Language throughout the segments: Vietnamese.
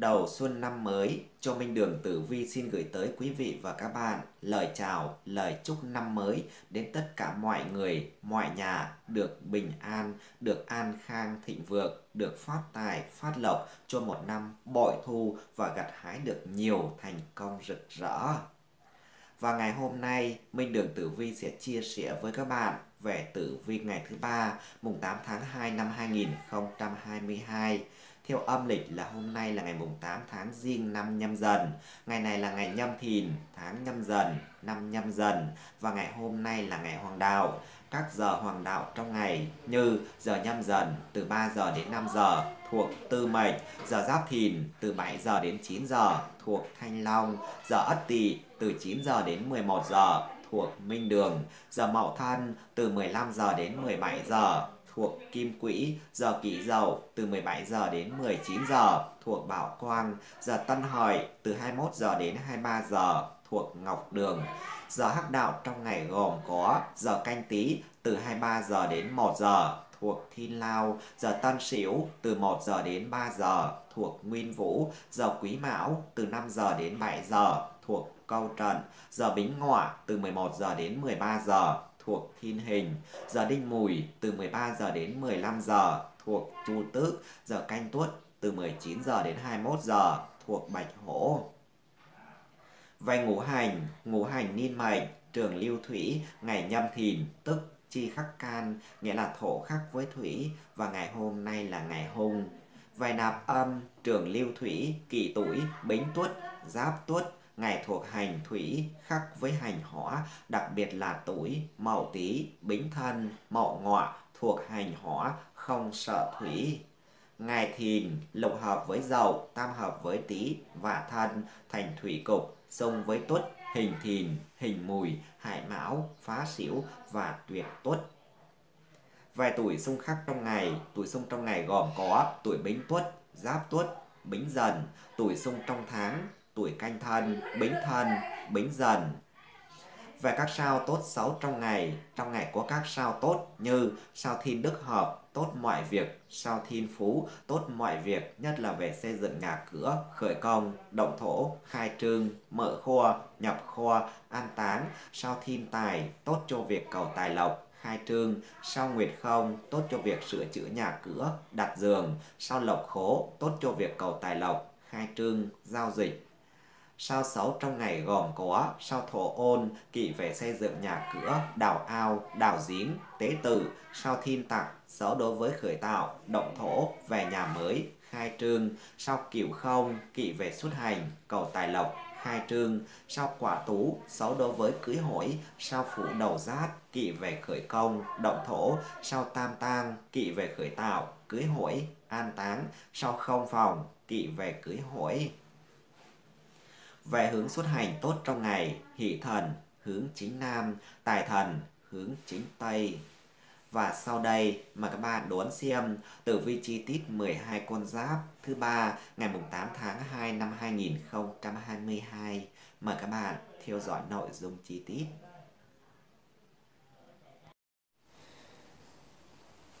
đầu xuân năm mới cho Minh Đường Tử Vi xin gửi tới quý vị và các bạn lời chào, lời chúc năm mới đến tất cả mọi người, mọi nhà được bình an, được an khang thịnh vượng, được phát tài, phát lộc cho một năm bội thu và gặt hái được nhiều thành công rực rỡ. Và ngày hôm nay, Minh Đường Tử Vi sẽ chia sẻ với các bạn về tử vi ngày thứ ba, mùng 8 tháng 2 năm 2022. Theo âm lịch là hôm nay là ngày mùng 8 tháng Giêng năm Nhâm Dần. Ngày này là ngày Nhâm Thìn, tháng Nhâm Dần, năm Nhâm Dần. Và ngày hôm nay là ngày hoàng đạo. Các giờ hoàng đạo trong ngày như giờ Nhâm Dần từ 3 giờ đến 5 giờ thuộc Tư Mệnh, giờ Giáp Thìn từ 7 giờ đến 9 giờ thuộc Thanh Long, giờ Ất Tỵ từ 9 giờ đến 11 giờ thuộc Minh Đường, giờ Mậu Thân từ 15 giờ đến 17 giờ thuộc Kim Quỹ, giờ Kỷ Dậu từ 17 giờ đến 19 giờ thuộc Bảo Quang, giờ Tân Hợi từ 21 giờ đến 23 giờ thuộc Ngọc Đường. Giờ hắc đạo trong ngày gồm có giờ Canh Tý từ 23 giờ đến 1 giờ thuộc Thiên Lao, giờ Tân Sửu từ 1 giờ đến 3 giờ thuộc Nguyên Vũ, giờ Quý Mão từ 5 giờ đến 7 giờ thuộc Câu Trận, giờ Bính Ngọ từ 11 giờ đến 13 giờ thuộc Thiên Hình, giờ Đinh Mùi từ 13 giờ đến 15 giờ thuộc Chu Tước, giờ Canh Tuất từ 19 giờ đến 21 giờ thuộc Bạch Hổ. Về ngũ hành niên mệnh, trường lưu thủy, ngày Nhâm Thìn tức chi khắc can, nghĩa là thổ khắc với thủy, và ngày hôm nay là ngày hung. Về nạp âm, trường lưu thủy, kỷ tuổi, bính tuất, giáp tuất, ngày thuộc hành thủy khắc với hành hỏa, đặc biệt là tuổi Mậu Tý, Bính Thân, Mậu Ngọ thuộc hành hỏa, không sợ thủy. Ngày Thìn lục hợp với Dậu, tam hợp với Tý và Thân thành thủy cục, xung với Tuất, hình Thìn, hình Mùi, Hải Mão, Phá Sửu và Tuyệt Tuất. Vài tuổi xung khắc trong ngày, tuổi xung trong ngày gồm có tuổi Bính Tuất, Giáp Tuất, Bính Dần. Tuổi xung trong tháng, tuổi Canh Thân, Bính Dần. Về các sao tốt xấu trong ngày có các sao tốt như sao Thiên Đức Hợp, tốt mọi việc, sao Thiên Phú, tốt mọi việc, nhất là về xây dựng nhà cửa, khởi công, động thổ, khai trương, mở kho, nhập kho, an táng, sao Thiên Tài, tốt cho việc cầu tài lộc, khai trương, sao Nguyệt Không, tốt cho việc sửa chữa nhà cửa, đặt giường, sao Lộc Khố, tốt cho việc cầu tài lộc, khai trương, giao dịch. Sao xấu trong ngày gồm có sao Thổ Ôn, kỵ về xây dựng nhà cửa, đào ao, đào giếng, tế tự, sao Thiên Tặc, xấu đối với khởi tạo, động thổ, về nhà mới, khai trương, sao Cửu Không, kỵ về xuất hành, cầu tài lộc, khai trương, sao Quả Tú, xấu đối với cưới hỏi, sao Phủ Đầu Giát, kỵ về khởi công, động thổ, sao Tam Tang, kỵ về khởi tạo, cưới hỏi, an táng, sao Không Phòng, kỵ về cưới hỏi. Về hướng xuất hành tốt trong ngày, hỷ thần hướng chính nam, tài thần hướng chính tây. Và sau đây mà các bạn đón xem tử vi chi tiết 12 con giáp thứ ba ngày mùng 8 tháng 2 năm 2022. Mời các bạn theo dõi nội dung chi tiết.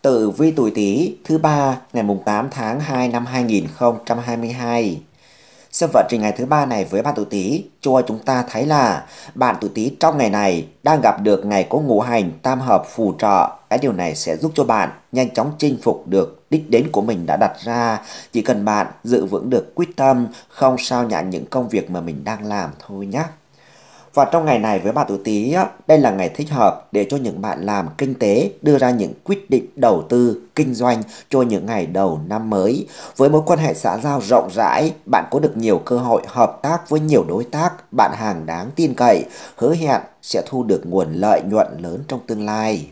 Tử vi tuổi Tý thứ ba ngày mùng 8 tháng 2 năm 2022. Xem vận trình ngày thứ ba này với bạn tuổi Tý cho chúng ta thấy là bạn tuổi Tý trong ngày này đang gặp được ngày có ngũ hành tam hợp phù trợ. Cái điều này sẽ giúp cho bạn nhanh chóng chinh phục được đích đến của mình đã đặt ra. Chỉ cần bạn giữ vững được quyết tâm, không sao nhãng những công việc mà mình đang làm thôi nhé. Và trong ngày này với bạn tuổi Tý, đây là ngày thích hợp để cho những bạn làm kinh tế đưa ra những quyết định đầu tư, kinh doanh cho những ngày đầu năm mới. Với mối quan hệ xã giao rộng rãi, bạn có được nhiều cơ hội hợp tác với nhiều đối tác, bạn hàng đáng tin cậy, hứa hẹn sẽ thu được nguồn lợi nhuận lớn trong tương lai.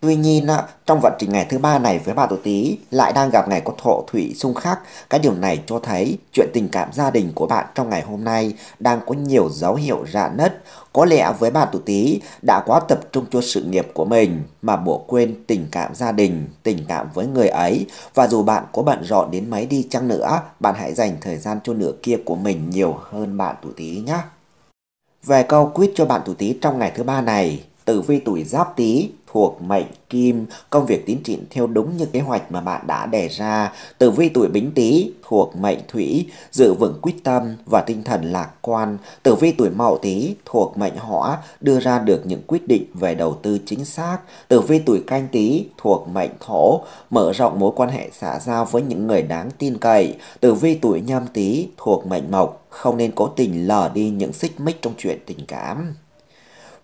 Tuy nhiên, trong vận trình ngày thứ ba này với bạn tuổi Tý lại đang gặp ngày có thổ thủy xung khắc. Cái điều này cho thấy chuyện tình cảm gia đình của bạn trong ngày hôm nay đang có nhiều dấu hiệu rạn nứt. Có lẽ với bạn tuổi Tý đã quá tập trung cho sự nghiệp của mình mà bỏ quên tình cảm gia đình, tình cảm với người ấy. Và dù bạn có bận rộn đến mấy đi chăng nữa, bạn hãy dành thời gian cho nửa kia của mình nhiều hơn bạn tuổi Tý nhé. Về câu quyết cho bạn tuổi Tý trong ngày thứ ba này, tử vi tuổi Giáp Tý thuộc mệnh Kim, công việc tiến triển theo đúng như kế hoạch mà bạn đã đề ra. Tử vi tuổi Bính Tý thuộc mệnh Thủy, giữ vững quyết tâm và tinh thần lạc quan. Tử vi tuổi Mậu Tý thuộc mệnh Hỏa, đưa ra được những quyết định về đầu tư chính xác. Tử vi tuổi Canh Tý thuộc mệnh Thổ, mở rộng mối quan hệ xã giao với những người đáng tin cậy. Tử vi tuổi Nhâm Tý thuộc mệnh Mộc, không nên cố tình lờ đi những xích mích trong chuyện tình cảm.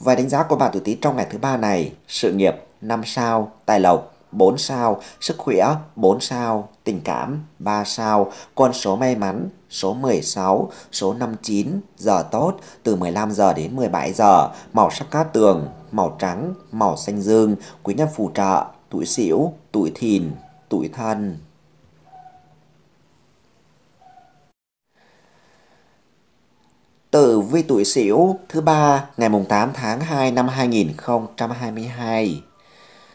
Vài đánh giá của bạn tuổi Tý trong ngày thứ ba này: sự nghiệp 5 sao, tài lộc 4 sao, sức khỏe 4 sao, tình cảm 3 sao, con số may mắn số 16, số 59, giờ tốt từ 15 giờ đến 17 giờ, màu sắc cát tường, màu trắng, màu xanh dương, quý nhân phù trợ, tuổi Sửu, tuổi Thìn, tuổi Thân. Tử vi tuổi Sửu thứ ba ngày mùng 8 tháng 2 năm 2022.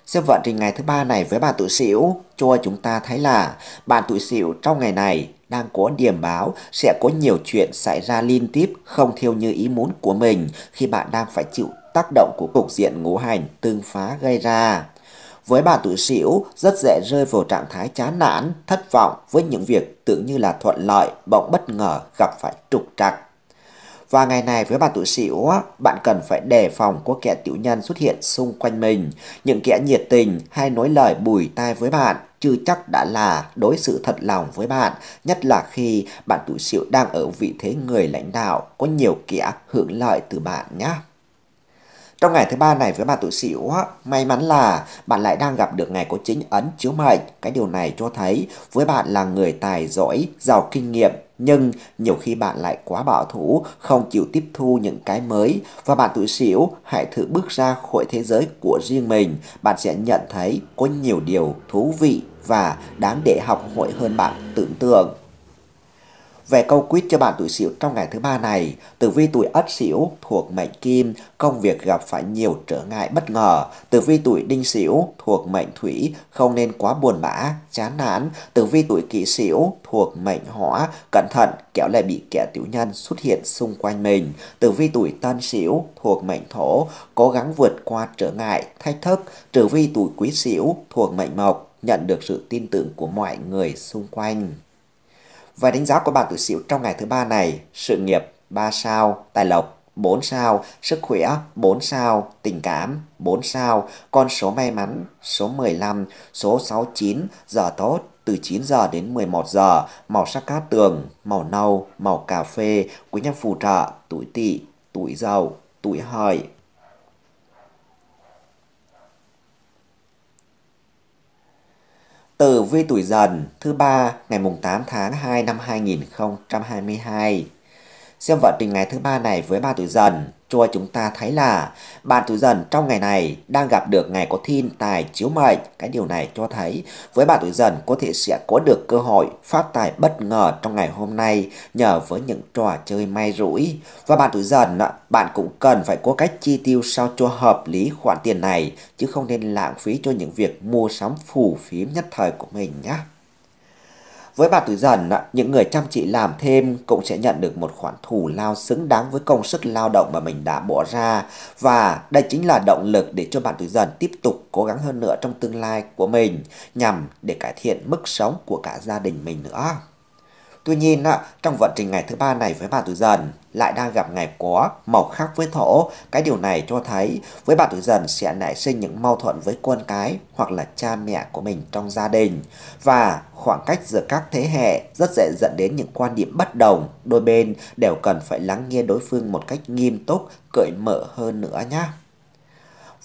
Xem vận trình ngày thứ ba này với bạn tuổi Sửu, cho chúng ta thấy là bạn tuổi Sửu trong ngày này đang có điểm báo sẽ có nhiều chuyện xảy ra liên tiếp không theo như ý muốn của mình khi bạn đang phải chịu tác động của cục diện ngũ hành tương phá gây ra. Với bạn tuổi Sửu, rất dễ rơi vào trạng thái chán nản, thất vọng với những việc tưởng như là thuận lợi, bỗng bất ngờ gặp phải trục trặc. Và ngày này với bạn tuổi Sửu, bạn cần phải đề phòng có kẻ tiểu nhân xuất hiện xung quanh mình. Những kẻ nhiệt tình hay nói lời bùi tai với bạn, chưa chắc đã là đối xử thật lòng với bạn, nhất là khi bạn tuổi Sửu đang ở vị thế người lãnh đạo, có nhiều kẻ hưởng lợi từ bạn nhé. Trong ngày thứ ba này với bạn tuổi Sửu, may mắn là bạn lại đang gặp được ngày có chính ấn chiếu mệnh. Cái điều này cho thấy với bạn là người tài giỏi, giàu kinh nghiệm, nhưng nhiều khi bạn lại quá bảo thủ, không chịu tiếp thu những cái mới. Và bạn tuổi Sửu hãy thử bước ra khỏi thế giới của riêng mình, bạn sẽ nhận thấy có nhiều điều thú vị và đáng để học hỏi hơn bạn tưởng tượng. Về câu quyết cho bạn tuổi Sửu trong ngày thứ ba này, tử vi tuổi Ất Sửu thuộc mệnh Kim, công việc gặp phải nhiều trở ngại bất ngờ. Tử vi tuổi Đinh Sửu thuộc mệnh Thủy, không nên quá buồn bã, chán nản. Tử vi tuổi Kỷ Sửu thuộc mệnh Hỏa, cẩn thận kẻo lại bị kẻ tiểu nhân xuất hiện xung quanh mình. Tử vi tuổi Tân Sửu thuộc mệnh Thổ, cố gắng vượt qua trở ngại, thách thức. Tử vi tuổi Quý Sửu thuộc mệnh Mộc, nhận được sự tin tưởng của mọi người xung quanh. Vài đánh giá của bạn tuổi Sửu trong ngày thứ ba này: sự nghiệp 3 sao, tài lộc 4 sao, sức khỏe 4 sao, tình cảm 4 sao, con số may mắn số 15, số 69, giờ tốt từ 9 giờ đến 11 giờ, màu sắc cát tường, màu nâu, màu cà phê, quý nhân phù trợ, tuổi Tỵ, tuổi Dậu, tuổi Hợi. Tử vi tuổi Dần thứ ba ngày mùng 8 tháng 2 năm 2022. Xem vận trình ngày thứ ba này với bạn tuổi Dần cho chúng ta thấy là bạn tuổi Dần trong ngày này đang gặp được ngày có thiên tài chiếu mệnh. Cái điều này cho thấy với bạn tuổi Dần có thể sẽ có được cơ hội phát tài bất ngờ trong ngày hôm nay nhờ với những trò chơi may rủi. Và bạn tuổi Dần, bạn cũng cần phải có cách chi tiêu sao cho hợp lý khoản tiền này, chứ không nên lãng phí cho những việc mua sắm phù phiếm nhất thời của mình nhé. Với bạn tuổi Dần, những người chăm chỉ làm thêm cũng sẽ nhận được một khoản thù lao xứng đáng với công sức lao động mà mình đã bỏ ra. Và đây chính là động lực để cho bạn tuổi Dần tiếp tục cố gắng hơn nữa trong tương lai của mình, nhằm để cải thiện mức sống của cả gia đình mình nữa. Tuy nhiên, trong vận trình ngày thứ ba này với bạn tuổi Dần lại đang gặp ngày có màu khác với Thổ. Cái điều này cho thấy với bạn tuổi Dần sẽ nảy sinh những mâu thuẫn với con cái hoặc là cha mẹ của mình trong gia đình. Và khoảng cách giữa các thế hệ rất dễ dẫn đến những quan điểm bất đồng. Đôi bên đều cần phải lắng nghe đối phương một cách nghiêm túc, cởi mở hơn nữa nhé.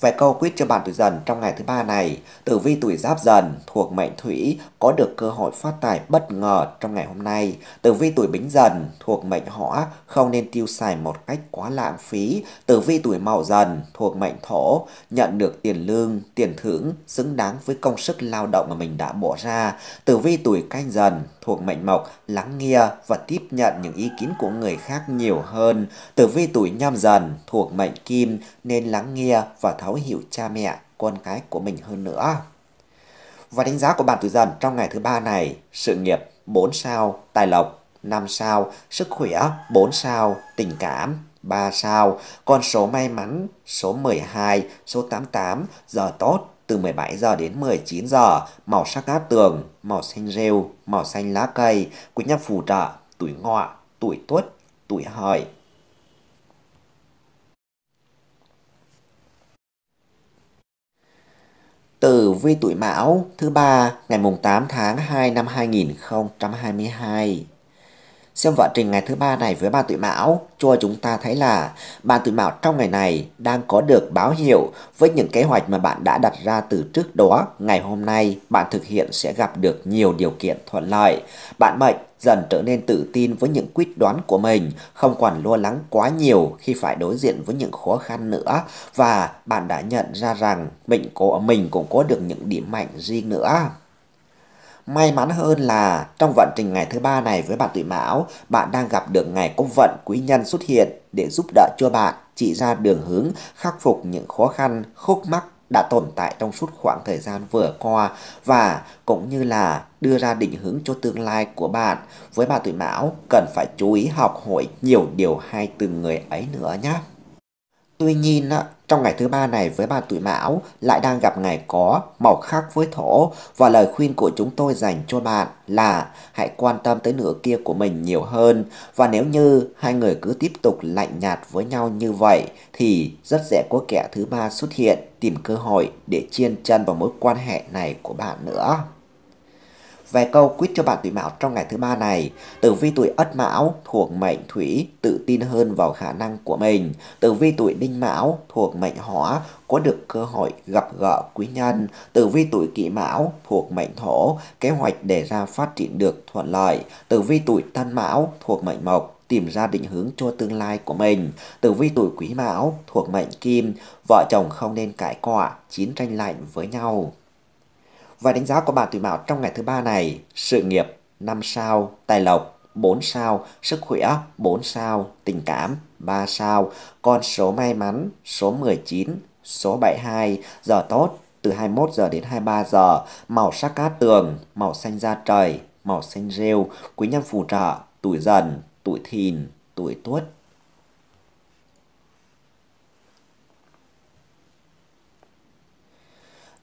Về câu quyết cho bạn tuổi Dần trong ngày thứ ba này, tử vi tuổi Giáp Dần thuộc mệnh Thủy, có được cơ hội phát tài bất ngờ trong ngày hôm nay. Tử vi tuổi Bính Dần thuộc mệnh Hỏa, không nên tiêu xài một cách quá lãng phí. Tử vi tuổi Mậu Dần thuộc mệnh Thổ, nhận được tiền lương, tiền thưởng xứng đáng với công sức lao động mà mình đã bỏ ra. Tử vi tuổi Canh Dần thuộc mệnh Mộc, lắng nghe và tiếp nhận những ý kiến của người khác nhiều hơn. Tử vi tuổi Nhâm Dần thuộc mệnh Kim, nên lắng nghe và thấu hiểu cha mẹ, con cái của mình hơn nữa. Và đánh giá của bạn tuổi Dần trong ngày thứ ba này: sự nghiệp 4 sao, tài lộc 5 sao, sức khỏe 4 sao, tình cảm 3 sao. Con số may mắn số 12, số 88, giờ tốt từ 17 giờ đến 19 giờ, màu sắc lá tường, màu xanh rêu, màu xanh lá cây. Quý nhân phù trợ tuổi Ngọ, tuổi Tuất, tuổi Hợi. Tử vi tuổi Mão thứ ba ngày mùng 8 tháng 2 năm 2022. Xem vận trình ngày thứ ba này với bạn tuổi Mão, cho chúng ta thấy là bạn tuổi Mão trong ngày này đang có được báo hiệu với những kế hoạch mà bạn đã đặt ra từ trước đó. Ngày hôm nay bạn thực hiện sẽ gặp được nhiều điều kiện thuận lợi. Bạn mệnh dần trở nên tự tin với những quyết đoán của mình, không còn lo lắng quá nhiều khi phải đối diện với những khó khăn nữa. Và bạn đã nhận ra rằng mình cũng có được những điểm mạnh riêng nữa. May mắn hơn là trong vận trình ngày thứ ba này với bạn tuổi Mão, bạn đang gặp được ngày có vận quý nhân xuất hiện để giúp đỡ cho bạn chỉ ra đường hướng khắc phục những khó khăn, khúc mắc đã tồn tại trong suốt khoảng thời gian vừa qua, và cũng như là đưa ra định hướng cho tương lai của bạn. Với bạn tuổi Mão, cần phải chú ý học hỏi nhiều điều hay từ người ấy nữa nhé. Tuy nhiên, trong ngày thứ ba này với bạn tuổi Mão lại đang gặp ngày có màu khác với thổ, và lời khuyên của chúng tôi dành cho bạn là hãy quan tâm tới nửa kia của mình nhiều hơn. Và nếu như hai người cứ tiếp tục lạnh nhạt với nhau như vậy thì rất dễ có kẻ thứ ba xuất hiện tìm cơ hội để chen chân vào mối quan hệ này của bạn nữa. Về câu quyết cho bạn tuổi Mão trong ngày thứ ba này, tử vi tuổi Ất Mão thuộc mệnh Thủy tự tin hơn vào khả năng của mình. Tử vi tuổi Đinh Mão thuộc mệnh Hỏa có được cơ hội gặp gỡ quý nhân. Tử vi tuổi Kỷ Mão thuộc mệnh Thổ, kế hoạch đề ra phát triển được thuận lợi. Tử vi tuổi Tân Mão thuộc mệnh Mộc, tìm ra định hướng cho tương lai của mình. Tử vi tuổi Quý Mão thuộc mệnh Kim, vợ chồng không nên cãi cọ, chiến tranh lạnh với nhau. Và đánh giá của bạn tuổi Mão trong ngày thứ ba này, sự nghiệp 5 sao, tài lộc 4 sao, sức khỏe 4 sao, tình cảm 3 sao, con số may mắn số 19, số 72, giờ tốt từ 21 giờ đến 23 giờ, màu sắc cát tường, màu xanh da trời, màu xanh rêu, quý nhân phù trợ tuổi Dần, tuổi Thìn, tuổi Tuất.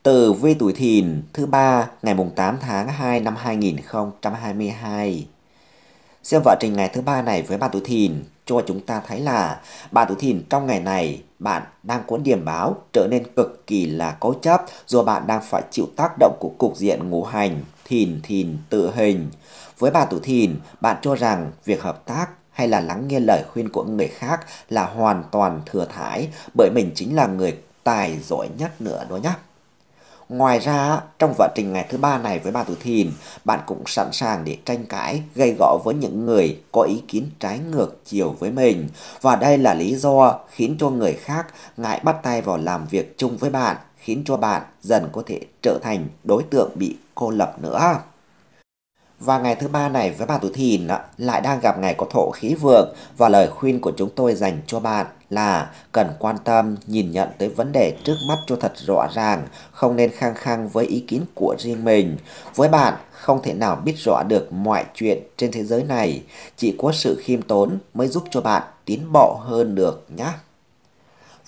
Tử vi tuổi Thìn thứ ba ngày mùng 8 tháng 2 năm 2022. Xem vận trình ngày thứ ba này với bạn tuổi Thìn cho chúng ta thấy là bạn tuổi Thìn trong ngày này bạn đang có điểm báo trở nên cực kỳ là cố chấp, do bạn đang phải chịu tác động của cục diện ngũ hành Thìn tự hình. Với bạn tuổi Thìn, bạn cho rằng việc hợp tác hay là lắng nghe lời khuyên của người khác là hoàn toàn thừa thãi, bởi mình chính là người tài giỏi nhất nữa đó nhé. Ngoài ra, trong vận trình ngày thứ ba này với bạn tuổi Thìn, bạn cũng sẵn sàng để tranh cãi, gây gổ với những người có ý kiến trái ngược chiều với mình. Và đây là lý do khiến cho người khác ngại bắt tay vào làm việc chung với bạn, khiến cho bạn dần có thể trở thành đối tượng bị cô lập nữa. Và ngày thứ ba này với bạn tuổi Thìn lại đang gặp ngày có thổ khí vượng, và lời khuyên của chúng tôi dành cho bạn là cần quan tâm, nhìn nhận tới vấn đề trước mắt cho thật rõ ràng, không nên khăng khăng với ý kiến của riêng mình. Với bạn, không thể nào biết rõ được mọi chuyện trên thế giới này, chỉ có sự khiêm tốn mới giúp cho bạn tiến bộ hơn được nhé.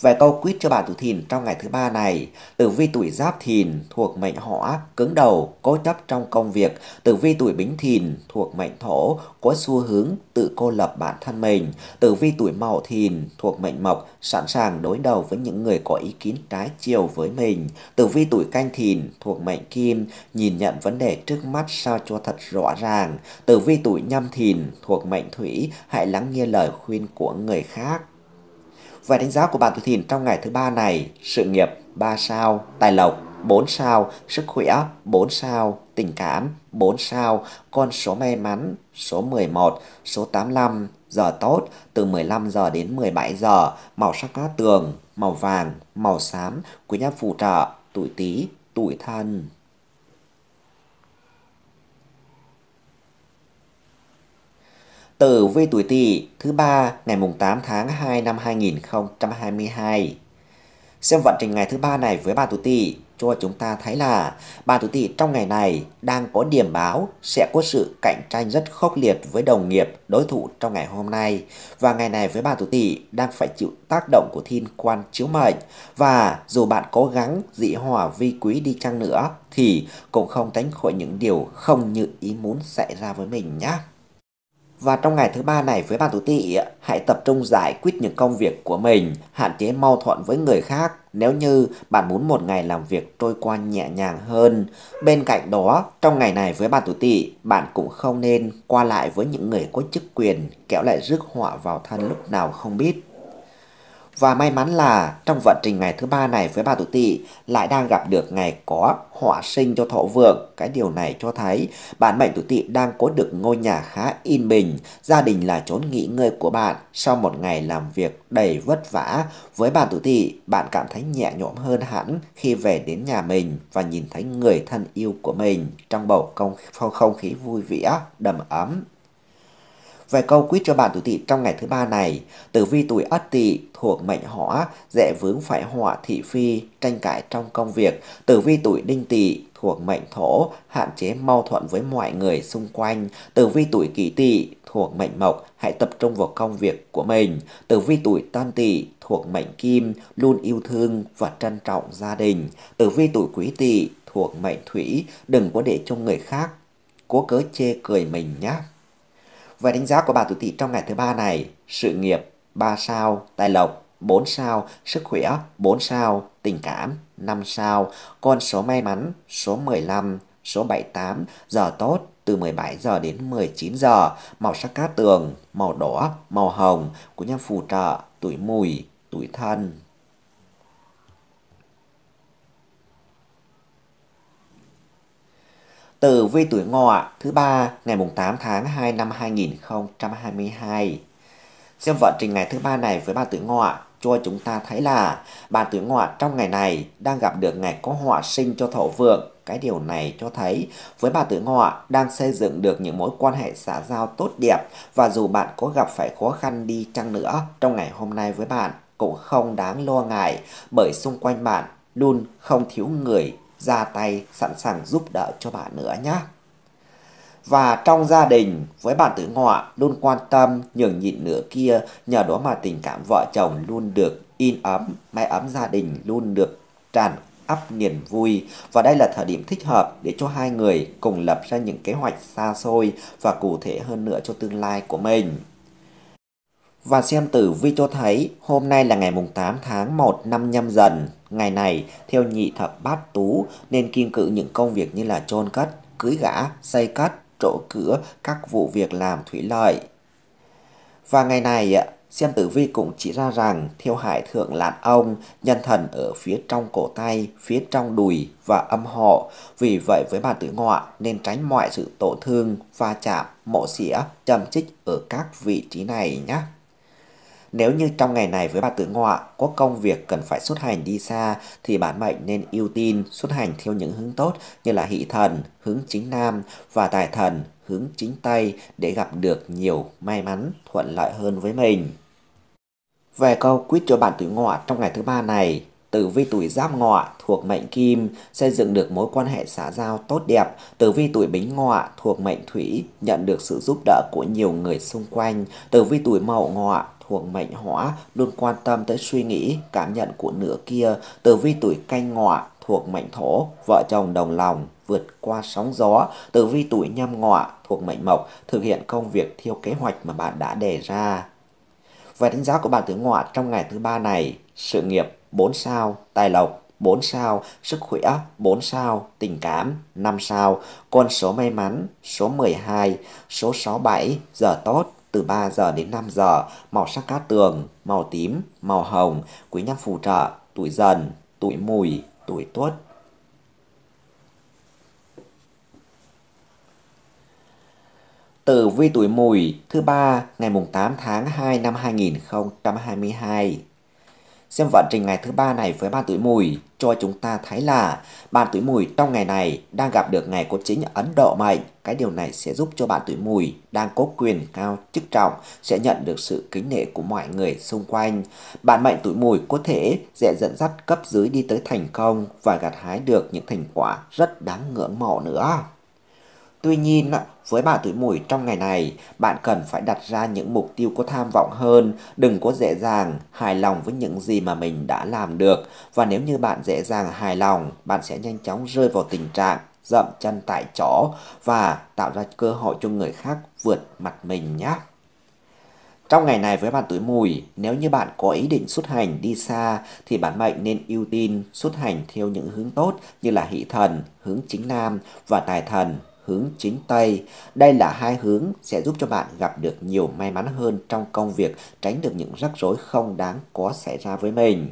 Về câu quýt cho bạn tuổi Thìn trong ngày thứ ba này, tử vi tuổi Giáp Thìn thuộc mệnh Hỏa, cứng đầu, cố chấp trong công việc. Tử vi tuổi Bính Thìn thuộc mệnh Thổ, có xu hướng tự cô lập bản thân mình. Tử vi tuổi Mậu Thìn thuộc mệnh Mộc, sẵn sàng đối đầu với những người có ý kiến trái chiều với mình. Tử vi tuổi Canh Thìn thuộc mệnh Kim, nhìn nhận vấn đề trước mắt sao cho thật rõ ràng. Tử vi tuổi Nhâm Thìn thuộc mệnh Thủy, hãy lắng nghe lời khuyên của người khác. Và đánh giá của bạn tuổi Thìn trong ngày thứ ba này, sự nghiệp 3 sao, tài lộc 4 sao, sức khỏe 4 sao, tình cảm 4 sao, con số may mắn số 11, số 85, giờ tốt từ 15 giờ đến 17 giờ, màu sắc lá tường, màu vàng, màu xám, quý nhân phù trợ tuổi Tý, tuổi Thân. Tử vi tuổi Tỵ thứ ba ngày mùng 8 tháng 2 năm 2022. Xem vận trình ngày thứ ba này với bạn tuổi Tỵ, cho chúng ta thấy là bạn Tử Tỵ trong ngày này đang có điểm báo sẽ có sự cạnh tranh rất khốc liệt với đồng nghiệp, đối thủ trong ngày hôm nay. Và ngày này với bạn Tử Tỵ đang phải chịu tác động của thiên quan chiếu mệnh, và dù bạn cố gắng dị hỏa vi quý đi chăng nữa thì cũng không tránh khỏi những điều không như ý muốn xảy ra với mình nhé. Và trong ngày thứ ba này với bạn Tử Tỵ, hãy tập trung giải quyết những công việc của mình, hạn chế mâu thuẫn với người khác nếu như bạn muốn một ngày làm việc trôi qua nhẹ nhàng hơn. Bên cạnh đó, trong ngày này với bạn Tử Tỵ, bạn cũng không nên qua lại với những người có chức quyền, kéo lại rước họa vào thân lúc nào không biết. Và may mắn là trong vận trình ngày thứ ba này với bạn Tử Tỵ lại đang gặp được ngày có họa sinh cho Thổ vượng. Cái điều này cho thấy bản mệnh Tử Tỵ đang có được ngôi nhà khá yên bình, gia đình là chốn nghỉ ngơi của bạn. Sau một ngày làm việc đầy vất vả, với bạn Tử Tỵ, bạn cảm thấy nhẹ nhõm hơn hẳn khi về đến nhà mình và nhìn thấy người thân yêu của mình trong bầu không khí vui vẻ, đầm ấm. Về câu quyết cho bạn Tử Tỵ trong ngày thứ ba này, tử vi tuổi Ất Tỵ thuộc mệnh Hỏa, dễ vướng phải họa thị phi, tranh cãi trong công việc. Tử vi tuổi Đinh Tỵ thuộc mệnh Thổ, hạn chế mâu thuẫn với mọi người xung quanh. Tử vi tuổi Kỷ Tỵ thuộc mệnh Mộc, hãy tập trung vào công việc của mình. Tử vi tuổi Tân Tỵ thuộc mệnh Kim, luôn yêu thương và trân trọng gia đình. Tử vi tuổi Quý Tỵ thuộc mệnh Thủy, đừng có để cho người khác cố cớ chê cười mình nhé. Về đánh giá của bạn Tử Tỵ trong ngày thứ ba này, sự nghiệp 3 sao, tài lộc 4 sao, sức khỏe 4 sao, tình cảm 5 sao, con số may mắn số 15, số 78, giờ tốt từ 17 giờ đến 19 giờ, màu sắc cát tường, màu đỏ, màu hồng, của nhân phù trợ tuổi Mùi, tuổi Thân. Tử vi tuổi Ngọ thứ ba ngày 8 tháng 2 năm 2022. Xem vận trình ngày thứ ba này với bạn tuổi Ngọ cho chúng ta thấy là bạn tuổi Ngọ trong ngày này đang gặp được ngày có họa sinh cho Thổ vượng. Cái điều này cho thấy với bạn tuổi Ngọ đang xây dựng được những mối quan hệ xã giao tốt đẹp, và dù bạn có gặp phải khó khăn đi chăng nữa, trong ngày hôm nay với bạn cũng không đáng lo ngại, bởi xung quanh bạn luôn không thiếu người ra tay sẵn sàng giúp đỡ cho bạn nữa nhé. Và trong gia đình với bạn Tử Ngọ luôn quan tâm nhường nhịn nửa kia, nhờ đó mà tình cảm vợ chồng luôn được in ấm, mái ấm gia đình luôn được tràn ắp niềm vui. Và đây là thời điểm thích hợp để cho hai người cùng lập ra những kế hoạch xa xôi và cụ thể hơn nữa cho tương lai của mình. Và xem tử vi cho thấy hôm nay là ngày 8 tháng 1 năm Nhâm Dần. Ngày này theo nhị thập bát tú nên kiêng cự những công việc như là chôn cất, cưới gã, xây cất, trổ cửa, các vụ việc làm thủy lợi. Và ngày này xem tử vi cũng chỉ ra rằng theo Hải Thượng Lãn Ông, nhân thần ở phía trong cổ tay, phía trong đùi và âm hộ. Vì vậy với bạn Tử Ngọ nên tránh mọi sự tổn thương, va chạm, mổ xỉa, châm chích ở các vị trí này nhé. Nếu như trong ngày này với bạn Tử Ngọ có công việc cần phải xuất hành đi xa thì bản mệnh nên ưu tiên xuất hành theo những hướng tốt như là hỷ thần hướng chính nam và tài thần hướng chính tây để gặp được nhiều may mắn thuận lợi hơn với mình. Về câu quyết cho bạn Tử Ngọ trong ngày thứ ba này, tử vi tuổi Giáp Ngọ thuộc mệnh Kim, xây dựng được mối quan hệ xã giao tốt đẹp. Tử vi tuổi Bính Ngọ thuộc mệnh Thủy, nhận được sự giúp đỡ của nhiều người xung quanh. Tử vi tuổi Mậu Ngọ thuộc mệnh Hỏa, luôn quan tâm tới suy nghĩ, cảm nhận của nửa kia. Tử vi tuổi Canh Ngọ thuộc mệnh Thổ, vợ chồng đồng lòng vượt qua sóng gió. Tử vi tuổi Nhâm Ngọ thuộc mệnh Mộc, thực hiện công việc theo kế hoạch mà bạn đã đề ra. Về đánh giá của bạn Tử Ngọ trong ngày thứ ba này, sự nghiệp 4 sao, tài lộc 4 sao, sức khỏe 4 sao, tình cảm 5 sao, con số may mắn số 12, số 67, giờ tốt từ 3 giờ đến 5 giờ, màu sắc cát tường, màu tím, màu hồng, quý nhân phù trợ tuổi Dần, tuổi Mùi, tuổi Tuất. Tử vi tuổi Mùi thứ ba ngày 8 tháng 2 năm 2022. Xem vận trình ngày thứ ba này với bạn tuổi Mùi cho chúng ta thấy là bạn tuổi Mùi trong ngày này đang gặp được ngày có chính Ấn Độ mệnh. Cái điều này sẽ giúp cho bạn tuổi Mùi đang có quyền cao chức trọng sẽ nhận được sự kính nể của mọi người xung quanh. Bạn mệnh tuổi Mùi có thể sẽ dẫn dắt cấp dưới đi tới thành công và gặt hái được những thành quả rất đáng ngưỡng mộ nữa. Tuy nhiên, với bạn tuổi Mùi trong ngày này, bạn cần phải đặt ra những mục tiêu có tham vọng hơn, đừng có dễ dàng, hài lòng với những gì mà mình đã làm được. Và nếu như bạn dễ dàng, hài lòng, bạn sẽ nhanh chóng rơi vào tình trạng dậm chân tại chỗ và tạo ra cơ hội cho người khác vượt mặt mình nhé. Trong ngày này với bạn tuổi Mùi, nếu như bạn có ý định xuất hành đi xa thì bản mệnh nên ưu tiên xuất hành theo những hướng tốt như là hỷ thần, hướng chính nam và tài thần, hướng chính tây. Đây là hai hướng sẽ giúp cho bạn gặp được nhiều may mắn hơn trong công việc, tránh được những rắc rối không đáng có xảy ra với mình.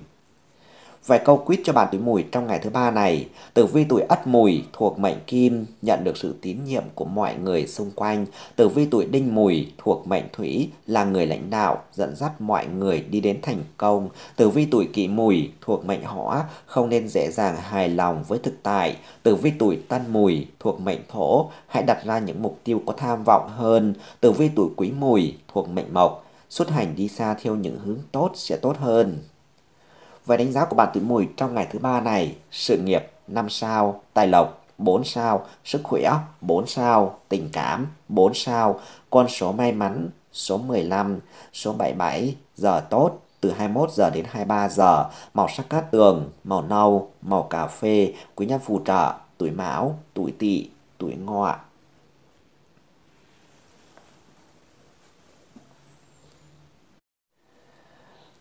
Vài câu quýt cho bạn tuổi Mùi trong ngày thứ ba này. Tử vi tuổi Ất Mùi thuộc mệnh Kim nhận được sự tín nhiệm của mọi người xung quanh. Tử vi tuổi Đinh Mùi thuộc mệnh Thủy là người lãnh đạo, dẫn dắt mọi người đi đến thành công. Tử vi tuổi Kỷ Mùi thuộc mệnh Hỏa không nên dễ dàng hài lòng với thực tại. Tử vi tuổi Tân Mùi thuộc mệnh Thổ hãy đặt ra những mục tiêu có tham vọng hơn. Tử vi tuổi Quý Mùi thuộc mệnh Mộc xuất hành đi xa theo những hướng tốt sẽ tốt hơn. Về đánh giá của bạn tuổi Mùi trong ngày thứ ba này, sự nghiệp 5 sao, tài lộc 4 sao, sức khỏe 4 sao, tình cảm 4 sao, con số may mắn số 15, số 77, giờ tốt từ 21 giờ đến 23 giờ, màu sắc cát tường, màu nâu, màu cà phê, quý nhân phù trợ, tuổi Mão, tuổi Tỵ, tuổi Ngọ.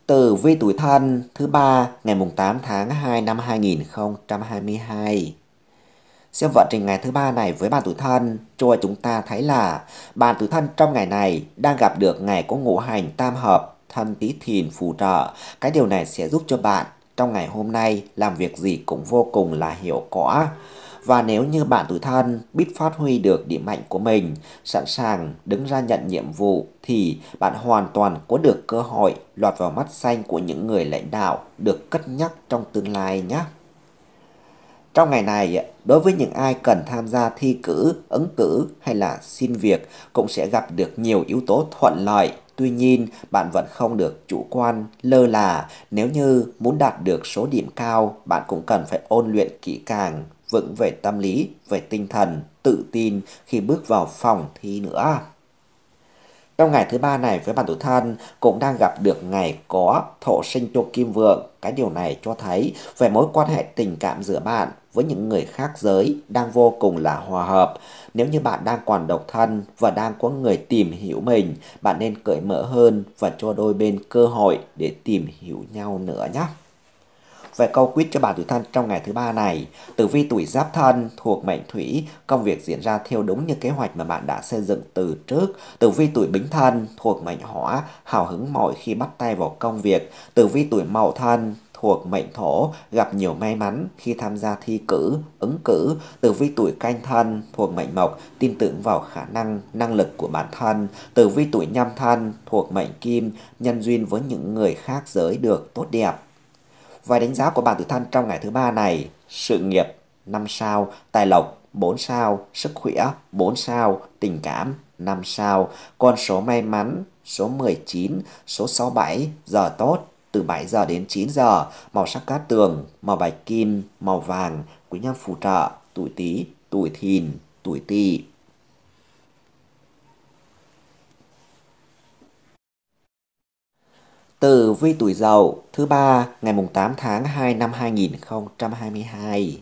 Tử vi tuổi Thân thứ ba ngày mùng 8 tháng 2 năm 2022. Xem vận trình ngày thứ ba này với bạn tuổi Thân cho chúng ta thấy là bạn tuổi Thân trong ngày này đang gặp được ngày có ngũ hành tam hợp Thân Tý Thìn phù trợ. Cái điều này sẽ giúp cho bạn trong ngày hôm nay làm việc gì cũng vô cùng là hiệu quả. Và nếu như bạn tuổi Thân biết phát huy được điểm mạnh của mình, sẵn sàng đứng ra nhận nhiệm vụ thì bạn hoàn toàn có được cơ hội lọt vào mắt xanh của những người lãnh đạo được cất nhắc trong tương lai nhé. Trong ngày này, đối với những ai cần tham gia thi cử, ứng cử hay là xin việc cũng sẽ gặp được nhiều yếu tố thuận lợi. Tuy nhiên, bạn vẫn không được chủ quan, lơ là. Nếu như muốn đạt được số điểm cao, bạn cũng cần phải ôn luyện kỹ càng, vững về tâm lý, về tinh thần, tự tin khi bước vào phòng thi nữa. Trong ngày thứ ba này với bạn tuổi Thân cũng đang gặp được ngày có thổ sinh cho Kim Vượng. Cái điều này cho thấy về mối quan hệ tình cảm giữa bạn với những người khác giới đang vô cùng là hòa hợp. Nếu như bạn đang còn độc thân và đang có người tìm hiểu mình, bạn nên cởi mở hơn và cho đôi bên cơ hội để tìm hiểu nhau nữa nhé. Về câu quyết cho bạn tuổi Thân trong ngày thứ ba này, tử vi tuổi Giáp Thân thuộc mệnh Thủy, công việc diễn ra theo đúng như kế hoạch mà bạn đã xây dựng từ trước. Tử vi tuổi Bính Thân thuộc mệnh Hỏa, hào hứng mọi khi bắt tay vào công việc. Tử vi tuổi Mậu Thân thuộc mệnh Thổ, gặp nhiều may mắn khi tham gia thi cử, ứng cử. Tử vi tuổi Canh Thân thuộc mệnh Mộc, tin tưởng vào khả năng, năng lực của bản thân. Tử vi tuổi Nhâm Thân thuộc mệnh Kim, nhân duyên với những người khác giới được tốt đẹp. Vài đánh giá của bạn tuổi Thân trong ngày thứ ba này, sự nghiệp 5 sao, tài lộc 4 sao, sức khỏe 4 sao, tình cảm 5 sao, con số may mắn số 19, số 67, giờ tốt từ 7 giờ đến 9 giờ, màu sắc cát tường, màu bạch kim, màu vàng, quý nhân phù trợ, tuổi Tý, tuổi Thìn, tuổi Tỵ. Tử vi tuổi Dậu thứ ba ngày mùng 8 tháng 2 năm 2022.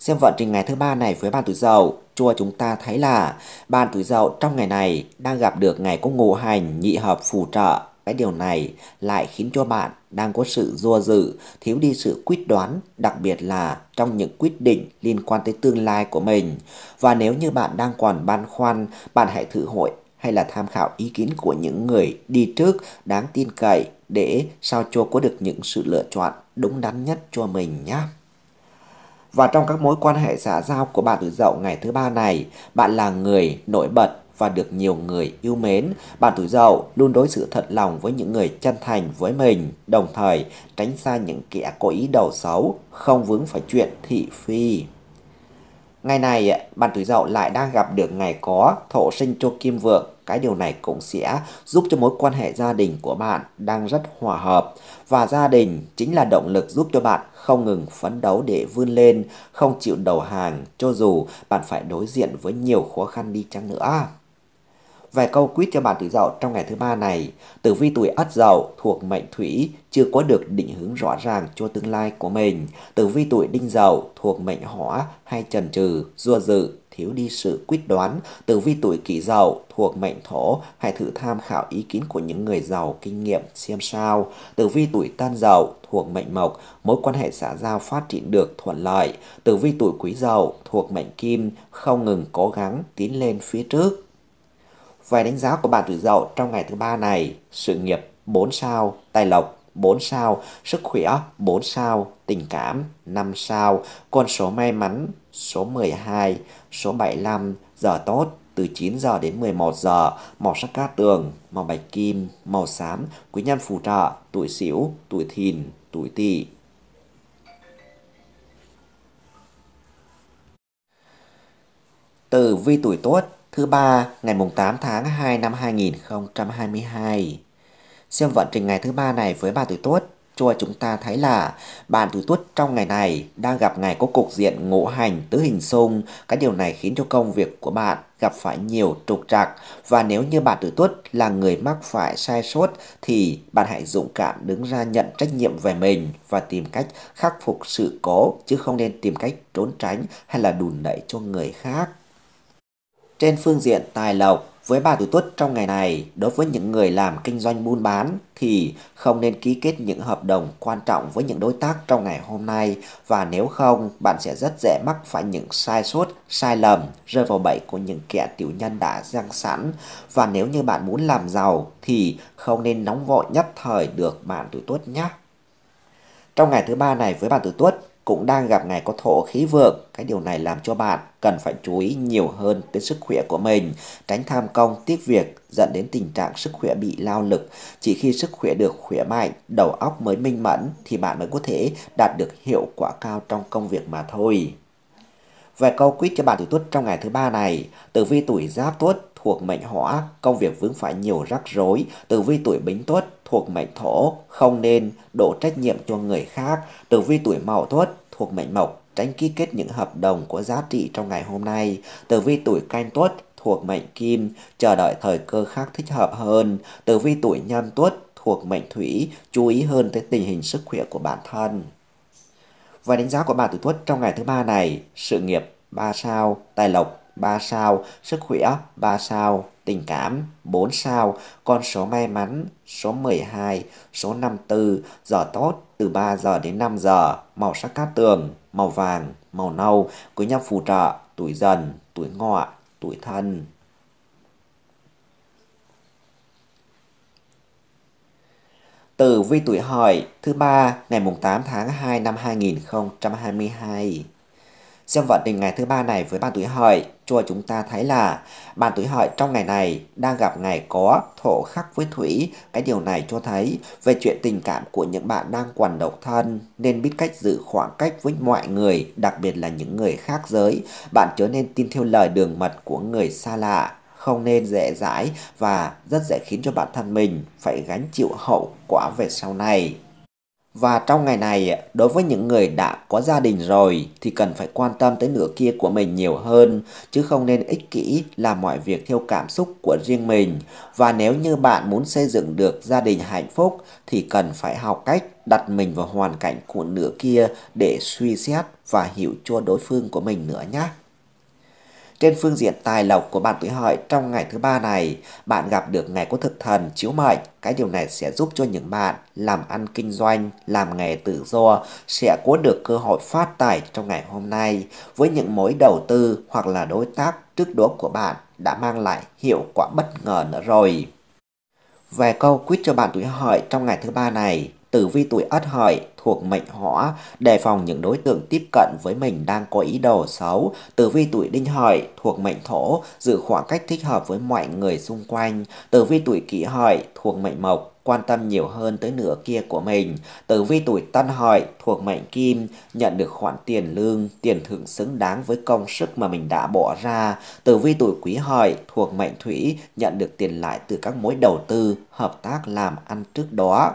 Xem vận trình ngày thứ ba này với bạn tuổi Dậu cho chúng ta thấy là bạn tuổi Dậu trong ngày này đang gặp được ngày có ngũ hành nhị hợp phù trợ. Cái điều này lại khiến cho bạn đang có sự do dự, thiếu đi sự quyết đoán, đặc biệt là trong những quyết định liên quan tới tương lai của mình. Và nếu như bạn đang còn băn khoăn, bạn hãy thử hỏi hay là tham khảo ý kiến của những người đi trước đáng tin cậy để sao cho có được những sự lựa chọn đúng đắn nhất cho mình nhé. Và trong các mối quan hệ xã giao của bạn tuổi Dậu ngày thứ ba này, bạn là người nổi bật và được nhiều người yêu mến. Bạn tuổi Dậu luôn đối xử thật lòng với những người chân thành với mình, đồng thời tránh xa những kẻ có ý đồ xấu, không vướng phải chuyện thị phi. Ngày này, bạn tuổi Dậu lại đang gặp được ngày có thổ sinh cho kim vượng. Cái điều này cũng sẽ giúp cho mối quan hệ gia đình của bạn đang rất hòa hợp. Và gia đình chính là động lực giúp cho bạn không ngừng phấn đấu để vươn lên, không chịu đầu hàng, cho dù bạn phải đối diện với nhiều khó khăn đi chăng nữa. Vài câu quýt cho bạn tuổi Dậu trong ngày thứ ba này. Tử vi tuổi Ất Dậu thuộc mệnh Thủy chưa có được định hướng rõ ràng cho tương lai của mình. Tử vi tuổi Đinh Dậu thuộc mệnh Hỏa hay chần chừ, do dự, thiếu đi sự quyết đoán. Tử vi tuổi Kỷ Dậu thuộc mệnh Thổ, hãy thử tham khảo ý kiến của những người giàu kinh nghiệm xem sao. Tử vi tuổi Tân Dậu thuộc mệnh Mộc, mối quan hệ xã giao phát triển được thuận lợi. Tử vi tuổi Quý Dậu thuộc mệnh Kim, không ngừng cố gắng tiến lên phía trước. Vài đánh giá của bạn tuổi Dậu trong ngày thứ ba này: sự nghiệp 4 sao, tài lộc 4 sao, sức khỏe 4 sao, tình cảm 5 sao, con số may mắn số 12, số 75, giờ tốt từ 9 giờ đến 11 giờ, màu sắc cát tường, màu bạch kim, màu xám, quý nhân phù trợ, tuổi Sửu, tuổi Thìn, tuổi Tỵ. Tử vi tuổi Tuất thứ ba ngày mùng 8 tháng 2 năm 2022. Xem vận trình ngày thứ ba này với bạn tuổi Tuất cho chúng ta thấy là bạn tuổi Tuất trong ngày này đang gặp ngày có cục diện ngũ hành tứ hình xung. Cái điều này khiến cho công việc của bạn gặp phải nhiều trục trặc, và nếu như bạn tuổi Tuất là người mắc phải sai sót thì bạn hãy dũng cảm đứng ra nhận trách nhiệm về mình và tìm cách khắc phục sự cố, chứ không nên tìm cách trốn tránh hay là đùn đẩy cho người khác. Trên phương diện tài lộc, với bạn tuổi Tuất trong ngày này, đối với những người làm kinh doanh buôn bán thì không nên ký kết những hợp đồng quan trọng với những đối tác trong ngày hôm nay, và nếu không bạn sẽ rất dễ mắc phải những sai sót, sai lầm, rơi vào bẫy của những kẻ tiểu nhân đã giăng sẵn. Và nếu như bạn muốn làm giàu thì không nên nóng vội nhất thời được bạn tuổi Tuất nhé. Trong ngày thứ ba này với bạn tuổi Tuất cũng đang gặp ngày có thổ khí vượng. Cái điều này làm cho bạn cần phải chú ý nhiều hơn tới sức khỏe của mình, tránh tham công tiếc việc dẫn đến tình trạng sức khỏe bị lao lực. Chỉ khi sức khỏe được khỏe mạnh, đầu óc mới minh mẫn thì bạn mới có thể đạt được hiệu quả cao trong công việc mà thôi. Về câu quýt cho bạn tuổi Tuất trong ngày thứ ba này, tử vi tuổi Giáp Tuất thuộc mệnh Hỏa, công việc vướng phải nhiều rắc rối. Tử vi tuổi Bính Tuất thuộc mệnh Thổ, không nên đổ trách nhiệm cho người khác. Tử vi tuổi Mậu Tuất thuộc mệnh Mộc, tránh ký kết những hợp đồng có giá trị trong ngày hôm nay. Tử vi tuổi Canh Tuất thuộc mệnh Kim, chờ đợi thời cơ khác thích hợp hơn. Tử vi tuổi Nhâm Tuất thuộc mệnh Thủy, chú ý hơn tới tình hình sức khỏe của bản thân. Và đánh giá của bạn tuổi Tuất trong ngày thứ ba này: sự nghiệp 3 sao, tài lộc 3 sao, sức khỏe 3 sao, tình cảm 4 sao, con số may mắn số 12, số 54, giờ tốt từ 3 giờ đến 5 giờ, màu sắc cát tường, màu vàng, màu nâu, quý nhân phù trợ, tuổi Dần, tuổi Ngọ, tuổi Thân. Tử vi tuổi Hợi thứ ba ngày mùng 8 tháng 2 năm 2022. Xem vận trình ngày thứ ba này với bạn tuổi Hợi cho chúng ta thấy là bạn tuổi Hợi trong ngày này đang gặp ngày có thổ khắc với thủy. Cái điều này cho thấy về chuyện tình cảm của những bạn đang còn độc thân nên biết cách giữ khoảng cách với mọi người, đặc biệt là những người khác giới. Bạn chớ nên tin theo lời đường mật của người xa lạ, không nên dễ dãi và rất dễ khiến cho bản thân mình phải gánh chịu hậu quả về sau này. Và trong ngày này, đối với những người đã có gia đình rồi thì cần phải quan tâm tới nửa kia của mình nhiều hơn, chứ không nên ích kỷ làm mọi việc theo cảm xúc của riêng mình. Và nếu như bạn muốn xây dựng được gia đình hạnh phúc thì cần phải học cách đặt mình vào hoàn cảnh của nửa kia để suy xét và hiểu cho đối phương của mình nữa nhé. Trên phương diện tài lộc của bạn tuổi Hợi trong ngày thứ ba này, bạn gặp được ngày có thực thần chiếu mệnh. Cái điều này sẽ giúp cho những bạn làm ăn kinh doanh, làm nghề tự do sẽ có được cơ hội phát tài trong ngày hôm nay. Với những mối đầu tư hoặc là đối tác trước đó của bạn đã mang lại hiệu quả bất ngờ nữa rồi. Về câu quýt cho bạn tuổi Hợi trong ngày thứ ba này, tử vi tuổi Ất Hợi thuộc mệnh Hỏa, đề phòng những đối tượng tiếp cận với mình đang có ý đồ xấu. Tử vi tuổi Đinh Hợi thuộc mệnh Thổ, giữ khoảng cách thích hợp với mọi người xung quanh. Tử vi tuổi Kỷ Hợi thuộc mệnh Mộc, quan tâm nhiều hơn tới nửa kia của mình. Tử vi tuổi Tân Hợi thuộc mệnh Kim, nhận được khoản tiền lương, tiền thưởng xứng đáng với công sức mà mình đã bỏ ra. Tử vi tuổi Quý Hợi thuộc mệnh Thủy, nhận được tiền lại từ các mối đầu tư, hợp tác làm ăn trước đó.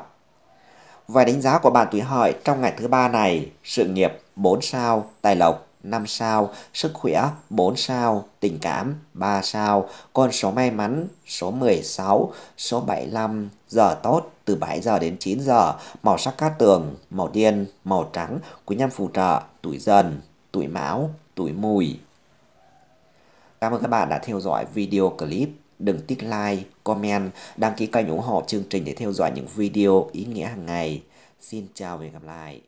Và đánh giá của bạn tuổi Hợi trong ngày thứ ba này: sự nghiệp 4 sao, tài lộc 5 sao, sức khỏe 4 sao, tình cảm 3 sao, con số may mắn số 16, số 75, giờ tốt từ 7 giờ đến 9 giờ, màu sắc cát tường, màu đen, màu trắng, quý nhân phù trợ, tuổi Dần, tuổi Mão, tuổi Mùi. Cảm ơn các bạn đã theo dõi video clip. Đừng tích like, comment, đăng ký kênh ủng hộ chương trình để theo dõi những video ý nghĩa hàng ngày. Xin chào và hẹn gặp lại.